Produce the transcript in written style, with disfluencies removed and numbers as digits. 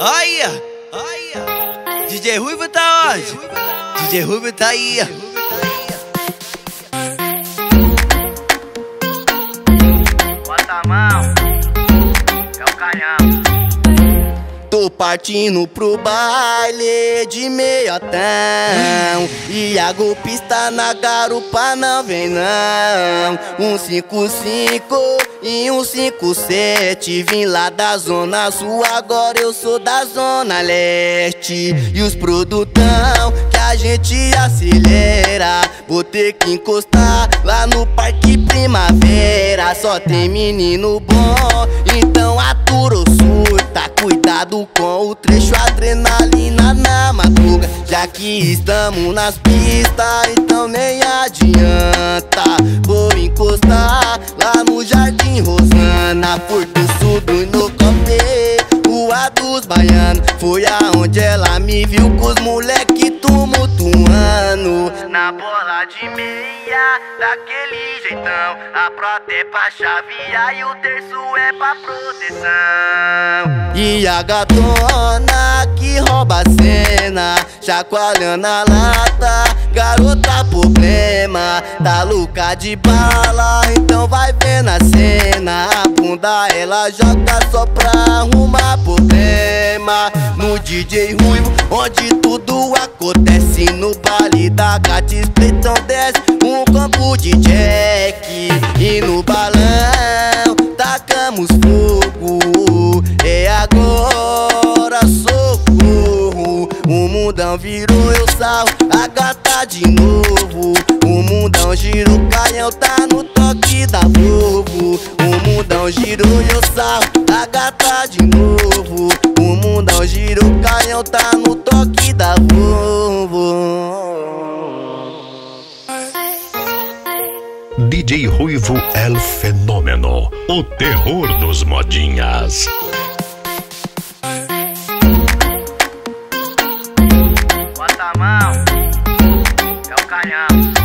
Olha, DJ Rhuivo tá onde? DJ Rhuivo tá aí. Bota a mão, é o canhão. Tô partindo pro baile de meiotão, e a golpista na garupa não vem não. 155 e 157, vim lá da zona sul, agora eu sou da zona leste. E os produtão que a gente acelera, vou ter que encostar lá no Parque Primavera. Só tem menino bom, então atura ou surta, cuidado com o trecho, adrenalina na madruga. Já que estamos nas pistas, então nem adianta, vou encostar lá no Jardim Rosana. Porto Sul do Inocopê, Rua dos Baianos, foi aonde ela me viu com os moleque tumultuando. Na bola de meia, daquele jeitão, a prota é pra chavear e o terço é pra proteção. E a gatona que rouba a cena, chacoalhando a lata, garota problema, tá louca de bala, então vai ver na cena. A bunda ela joga só pra arrumar problema. No DJ Rhuivo, onde tudo acontece, no baile da Gata Espretão desce um copo de Jack, e no balão tacamos fogo. É agora, socorro, o mundão virou, eu salvo a gata de novo. O mundão girou, o canhão tá no toque da Globo. O mundão girou, eu salvo a gata de novo. O mundão girou, o canhão tá no toque da Globo. DJ Rhuivo é o fenômeno, o terror dos modinhas. Bota a mão, é o canhão.